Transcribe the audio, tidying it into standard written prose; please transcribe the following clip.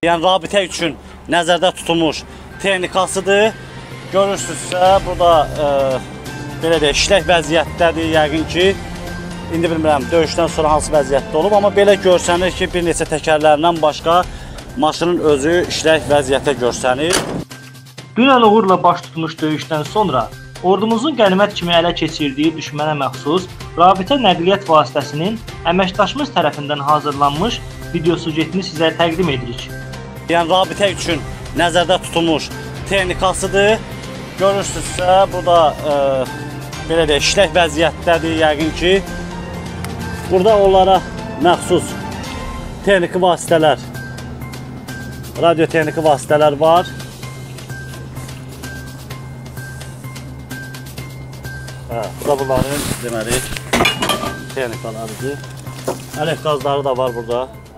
Yəni rabitə üçün nəzərdə tutulmuş texnikasıdır. Görürsünüzsə, burada belə deyək, işlək vəziyyətdədir yəqin ki. İndi bilmirəm, döyüşdən sonra hansı vəziyyətdə olub, amma belə görsənir ki, bir neçə təkərlərindən başqa maşının özü işlək vəziyyətdə görsənir. Dünən uğurla baş tutmuş döyüşdən sonra ordumuzun qənimət kimi ələ keçirdiyi düşmənə məxsus rabitə nəqliyyat vasitəsinin əməkdaşımız tərəfindən hazırlanmış video süjetini sizə təqdim edirik. Yəni rabitə üçün nəzərdə tutulmuş texnikasıdır. Görürsünüzsə, burada belə deyək, işlək vəziyyətdədir yəqin ki. Burada onlara məxsus texniki vasitələr, radiotexniki vasitələr var. Burada bunların deməli texnikalarıdır. Ələk qazları da var burada.